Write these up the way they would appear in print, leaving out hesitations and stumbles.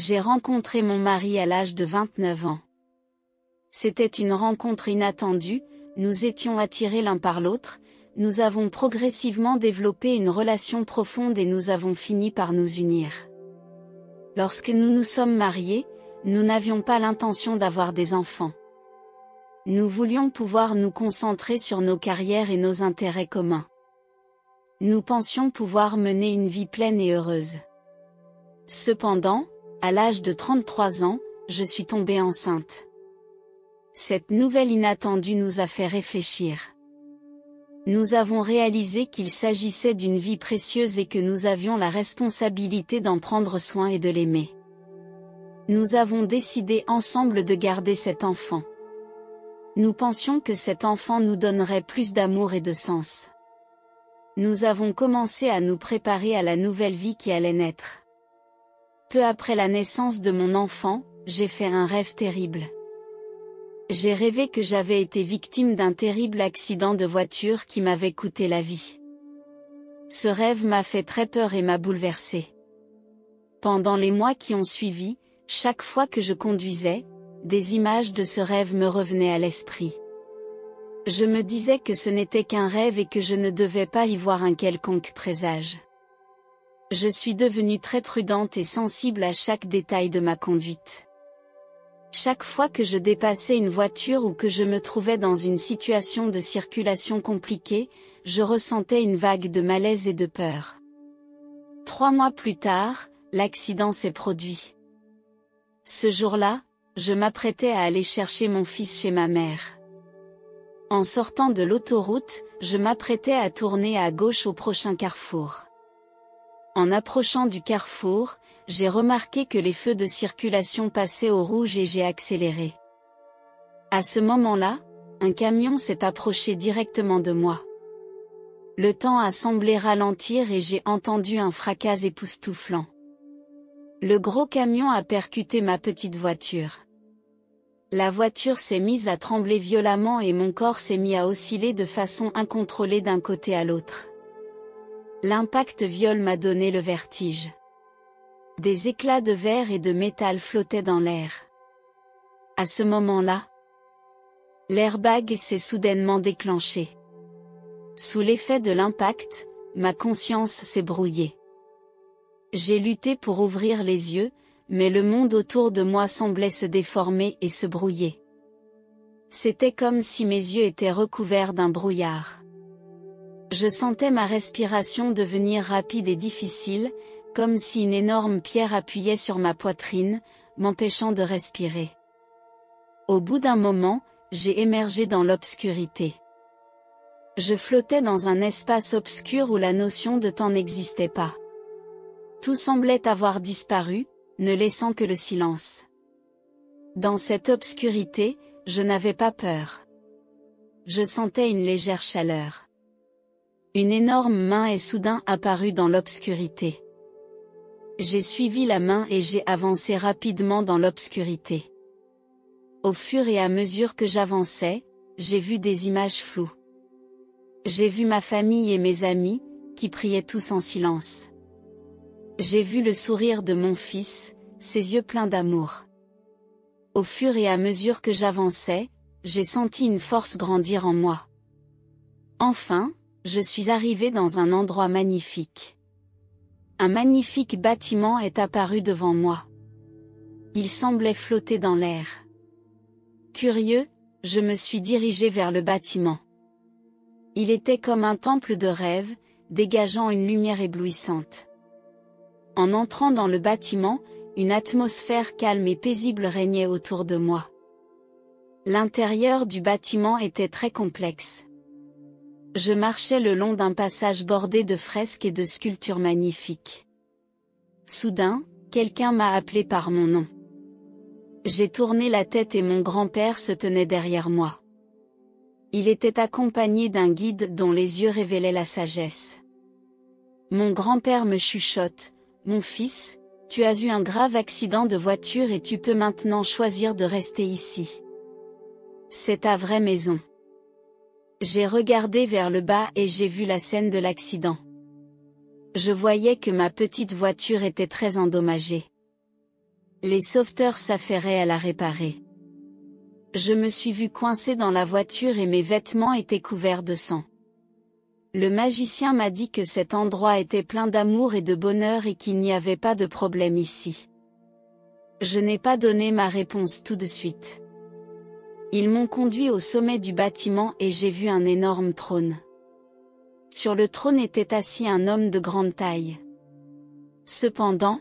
J'ai rencontré mon mari à l'âge de 29 ans. C'était une rencontre inattendue, nous étions attirés l'un par l'autre, nous avons progressivement développé une relation profonde et nous avons fini par nous unir. Lorsque nous nous sommes mariés, nous n'avions pas l'intention d'avoir des enfants. Nous voulions pouvoir nous concentrer sur nos carrières et nos intérêts communs. Nous pensions pouvoir mener une vie pleine et heureuse. Cependant, à l'âge de 33 ans, je suis tombée enceinte. Cette nouvelle inattendue nous a fait réfléchir. Nous avons réalisé qu'il s'agissait d'une vie précieuse et que nous avions la responsabilité d'en prendre soin et de l'aimer. Nous avons décidé ensemble de garder cet enfant. Nous pensions que cet enfant nous donnerait plus d'amour et de sens. Nous avons commencé à nous préparer à la nouvelle vie qui allait naître. Peu après la naissance de mon enfant, j'ai fait un rêve terrible. J'ai rêvé que j'avais été victime d'un terrible accident de voiture qui m'avait coûté la vie. Ce rêve m'a fait très peur et m'a bouleversée. Pendant les mois qui ont suivi, chaque fois que je conduisais, des images de ce rêve me revenaient à l'esprit. Je me disais que ce n'était qu'un rêve et que je ne devais pas y voir un quelconque présage. Je suis devenue très prudente et sensible à chaque détail de ma conduite. Chaque fois que je dépassais une voiture ou que je me trouvais dans une situation de circulation compliquée, je ressentais une vague de malaise et de peur. 3 mois plus tard, l'accident s'est produit. Ce jour-là, je m'apprêtais à aller chercher mon fils chez ma mère. En sortant de l'autoroute, je m'apprêtais à tourner à gauche au prochain carrefour. En approchant du carrefour, j'ai remarqué que les feux de circulation passaient au rouge et j'ai accéléré. À ce moment-là, un camion s'est approché directement de moi. Le temps a semblé ralentir et j'ai entendu un fracas époustouflant. Le gros camion a percuté ma petite voiture. La voiture s'est mise à trembler violemment et mon corps s'est mis à osciller de façon incontrôlée d'un côté à l'autre. L'impact violent m'a donné le vertige. Des éclats de verre et de métal flottaient dans l'air. À ce moment-là, l'airbag s'est soudainement déclenché. Sous l'effet de l'impact, ma conscience s'est brouillée. J'ai lutté pour ouvrir les yeux, mais le monde autour de moi semblait se déformer et se brouiller. C'était comme si mes yeux étaient recouverts d'un brouillard. Je sentais ma respiration devenir rapide et difficile, comme si une énorme pierre appuyait sur ma poitrine, m'empêchant de respirer. Au bout d'un moment, j'ai émergé dans l'obscurité. Je flottais dans un espace obscur où la notion de temps n'existait pas. Tout semblait avoir disparu, ne laissant que le silence. Dans cette obscurité, je n'avais pas peur. Je sentais une légère chaleur. Une énorme main est soudain apparue dans l'obscurité. J'ai suivi la main et j'ai avancé rapidement dans l'obscurité. Au fur et à mesure que j'avançais, j'ai vu des images floues. J'ai vu ma famille et mes amis, qui priaient tous en silence. J'ai vu le sourire de mon fils, ses yeux pleins d'amour. Au fur et à mesure que j'avançais, j'ai senti une force grandir en moi. Enfin, je suis arrivée dans un endroit magnifique. Un magnifique bâtiment est apparu devant moi. Il semblait flotter dans l'air. Curieux, je me suis dirigée vers le bâtiment. Il était comme un temple de rêve, dégageant une lumière éblouissante. En entrant dans le bâtiment, une atmosphère calme et paisible régnait autour de moi. L'intérieur du bâtiment était très complexe. Je marchais le long d'un passage bordé de fresques et de sculptures magnifiques. Soudain, quelqu'un m'a appelé par mon nom. J'ai tourné la tête et mon grand-père se tenait derrière moi. Il était accompagné d'un guide dont les yeux révélaient la sagesse. Mon grand-père me chuchote, « Mon fils, tu as eu un grave accident de voiture et tu peux maintenant choisir de rester ici. C'est ta vraie maison. » J'ai regardé vers le bas et j'ai vu la scène de l'accident. Je voyais que ma petite voiture était très endommagée. Les sauveteurs s'affairaient à la réparer. Je me suis vu coincé dans la voiture et mes vêtements étaient couverts de sang. Le magicien m'a dit que cet endroit était plein d'amour et de bonheur et qu'il n'y avait pas de problème ici. Je n'ai pas donné ma réponse tout de suite. Ils m'ont conduit au sommet du bâtiment et j'ai vu un énorme trône. Sur le trône était assis un homme de grande taille. Cependant,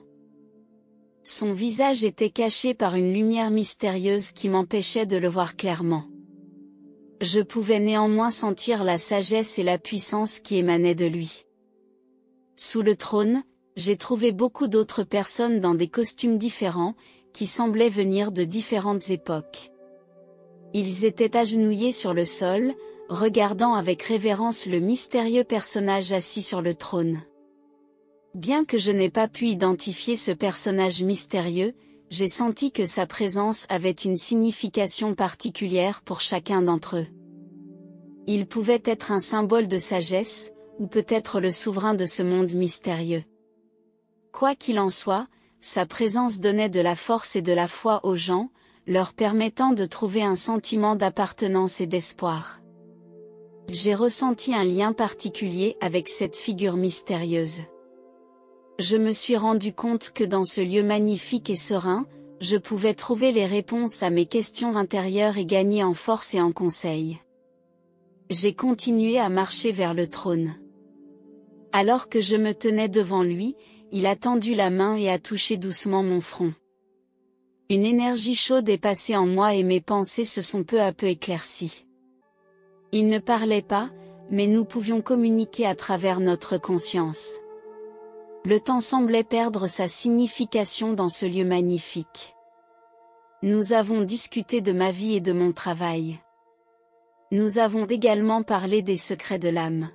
son visage était caché par une lumière mystérieuse qui m'empêchait de le voir clairement. Je pouvais néanmoins sentir la sagesse et la puissance qui émanaient de lui. Sous le trône, j'ai trouvé beaucoup d'autres personnes dans des costumes différents, qui semblaient venir de différentes époques. Ils étaient agenouillés sur le sol, regardant avec révérence le mystérieux personnage assis sur le trône. Bien que je n'ai pas pu identifier ce personnage mystérieux, j'ai senti que sa présence avait une signification particulière pour chacun d'entre eux. Il pouvait être un symbole de sagesse, ou peut-être le souverain de ce monde mystérieux. Quoi qu'il en soit, sa présence donnait de la force et de la foi aux gens, leur permettant de trouver un sentiment d'appartenance et d'espoir. J'ai ressenti un lien particulier avec cette figure mystérieuse. Je me suis rendu compte que dans ce lieu magnifique et serein, je pouvais trouver les réponses à mes questions intérieures et gagner en force et en conseil. J'ai continué à marcher vers le trône. Alors que je me tenais devant lui, il a tendu la main et a touché doucement mon front. Une énergie chaude est passée en moi et mes pensées se sont peu à peu éclaircies. Il ne parlait pas, mais nous pouvions communiquer à travers notre conscience. Le temps semblait perdre sa signification dans ce lieu magnifique. Nous avons discuté de ma vie et de mon travail. Nous avons également parlé des secrets de l'âme.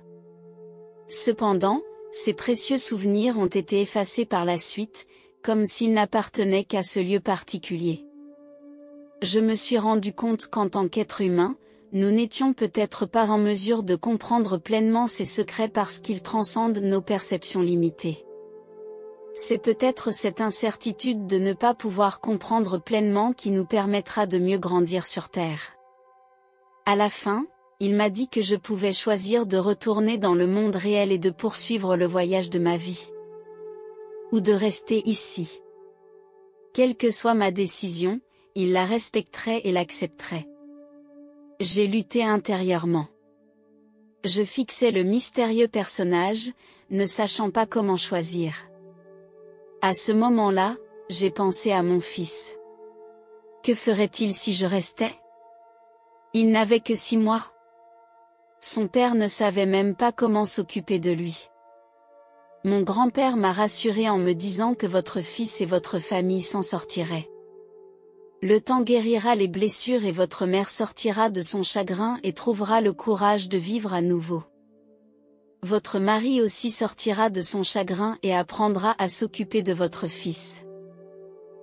Cependant, ces précieux souvenirs ont été effacés par la suite, comme s'ils n'appartenaient qu'à ce lieu particulier. Je me suis rendu compte qu'en tant qu'être humain, nous n'étions peut-être pas en mesure de comprendre pleinement ces secrets parce qu'ils transcendent nos perceptions limitées. C'est peut-être cette incertitude de ne pas pouvoir comprendre pleinement qui nous permettra de mieux grandir sur Terre. À la fin, il m'a dit que je pouvais choisir de retourner dans le monde réel et de poursuivre le voyage de ma vie. Ou de rester ici. Quelle que soit ma décision, il la respecterait et l'accepterait. J'ai lutté intérieurement. Je fixais le mystérieux personnage, ne sachant pas comment choisir. À ce moment-là, j'ai pensé à mon fils. Que ferait-il si je restais? Il n'avait que 6 mois. Son père ne savait même pas comment s'occuper de lui. Mon grand-père m'a rassuré en me disant que votre fils et votre famille s'en sortiraient. Le temps guérira les blessures et votre mère sortira de son chagrin et trouvera le courage de vivre à nouveau. Votre mari aussi sortira de son chagrin et apprendra à s'occuper de votre fils.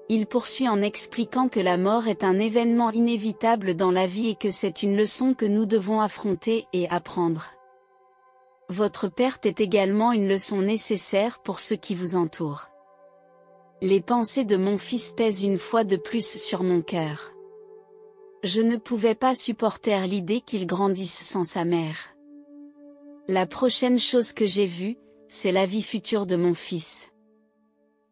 Il poursuit en expliquant que la mort est un événement inévitable dans la vie et que c'est une leçon que nous devons affronter et apprendre. Votre perte est également une leçon nécessaire pour ceux qui vous entourent. Les pensées de mon fils pèsent une fois de plus sur mon cœur. Je ne pouvais pas supporter l'idée qu'il grandisse sans sa mère. La prochaine chose que j'ai vue, c'est la vie future de mon fils.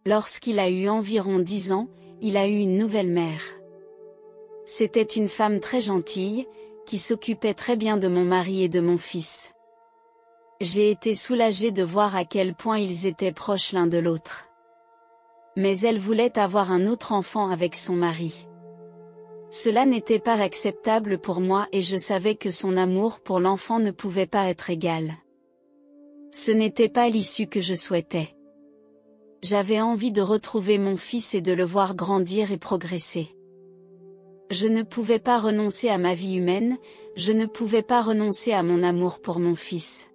Lorsqu'il a eu environ 10 ans, il a eu une nouvelle mère. C'était une femme très gentille, qui s'occupait très bien de mon mari et de mon fils. J'ai été soulagée de voir à quel point ils étaient proches l'un de l'autre. Mais elle voulait avoir un autre enfant avec son mari. Cela n'était pas acceptable pour moi et je savais que son amour pour l'enfant ne pouvait pas être égal. Ce n'était pas l'issue que je souhaitais. J'avais envie de retrouver mon fils et de le voir grandir et progresser. Je ne pouvais pas renoncer à ma vie humaine, je ne pouvais pas renoncer à mon amour pour mon fils.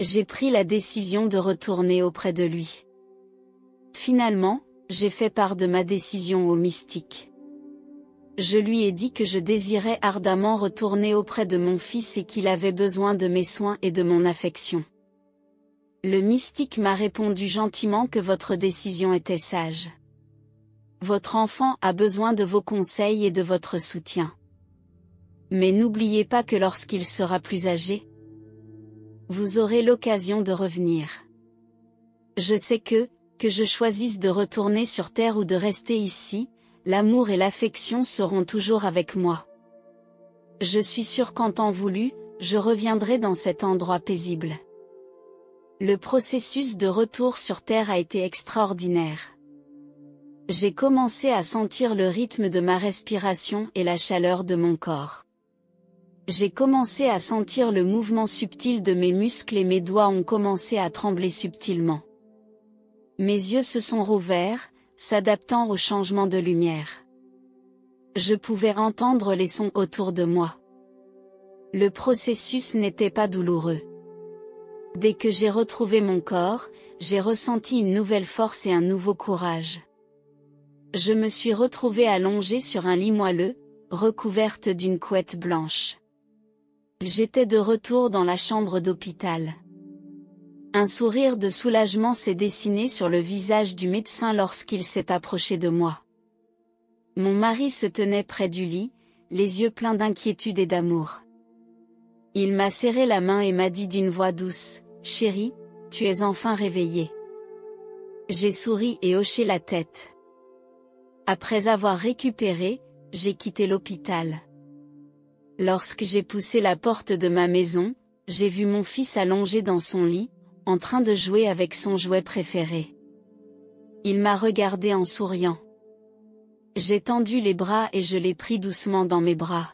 J'ai pris la décision de retourner auprès de lui. Finalement, j'ai fait part de ma décision au mystique. Je lui ai dit que je désirais ardemment retourner auprès de mon fils et qu'il avait besoin de mes soins et de mon affection. Le mystique m'a répondu gentiment que votre décision était sage. votre enfant a besoin de vos conseils et de votre soutien. Mais n'oubliez pas que lorsqu'il sera plus âgé, vous aurez l'occasion de revenir. Je sais que je choisisse de retourner sur Terre ou de rester ici, l'amour et l'affection seront toujours avec moi. Je suis sûre qu'en temps voulu, je reviendrai dans cet endroit paisible. Le processus de retour sur Terre a été extraordinaire. J'ai commencé à sentir le rythme de ma respiration et la chaleur de mon corps. J'ai commencé à sentir le mouvement subtil de mes muscles et mes doigts ont commencé à trembler subtilement. Mes yeux se sont rouverts, s'adaptant au changement de lumière. Je pouvais entendre les sons autour de moi. Le processus n'était pas douloureux. Dès que j'ai retrouvé mon corps, j'ai ressenti une nouvelle force et un nouveau courage. Je me suis retrouvée allongée sur un lit moelleux, recouverte d'une couette blanche. J'étais de retour dans la chambre d'hôpital. Un sourire de soulagement s'est dessiné sur le visage du médecin lorsqu'il s'est approché de moi. Mon mari se tenait près du lit, les yeux pleins d'inquiétude et d'amour. Il m'a serré la main et m'a dit d'une voix douce, « Chérie, tu es enfin réveillée. » J'ai souri et hoché la tête. Après avoir récupéré, j'ai quitté l'hôpital. Lorsque j'ai poussé la porte de ma maison, j'ai vu mon fils allongé dans son lit, en train de jouer avec son jouet préféré. Il m'a regardé en souriant. J'ai tendu les bras et je l'ai pris doucement dans mes bras.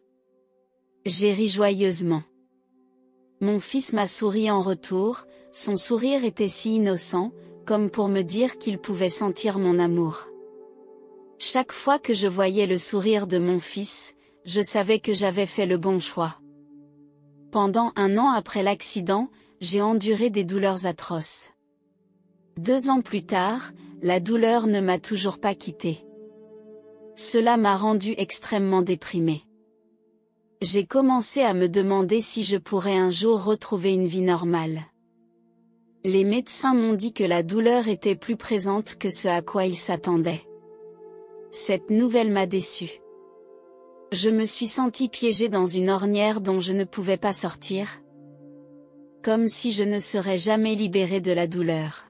J'ai ri joyeusement. Mon fils m'a souri en retour, son sourire était si innocent, comme pour me dire qu'il pouvait sentir mon amour. Chaque fois que je voyais le sourire de mon fils, je savais que j'avais fait le bon choix. Pendant 1 an après l'accident, j'ai enduré des douleurs atroces. 2 ans plus tard, la douleur ne m'a toujours pas quittée. Cela m'a rendue extrêmement déprimée. J'ai commencé à me demander si je pourrais un jour retrouver une vie normale. Les médecins m'ont dit que la douleur était plus présente que ce à quoi ils s'attendaient. Cette nouvelle m'a déçue. Je me suis sentie piégée dans une ornière dont je ne pouvais pas sortir. Comme si je ne serais jamais libérée de la douleur.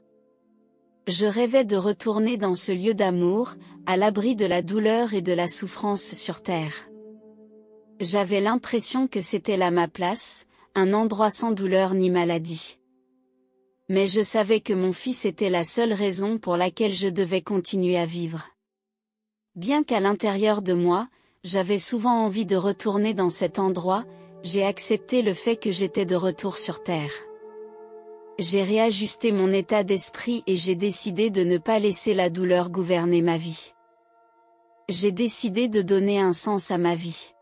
Je rêvais de retourner dans ce lieu d'amour, à l'abri de la douleur et de la souffrance sur Terre. J'avais l'impression que c'était là ma place, un endroit sans douleur ni maladie. Mais je savais que mon fils était la seule raison pour laquelle je devais continuer à vivre. Bien qu'à l'intérieur de moi, j'avais souvent envie de retourner dans cet endroit, j'ai accepté le fait que j'étais de retour sur Terre. J'ai réajusté mon état d'esprit et j'ai décidé de ne pas laisser la douleur gouverner ma vie. J'ai décidé de donner un sens à ma vie.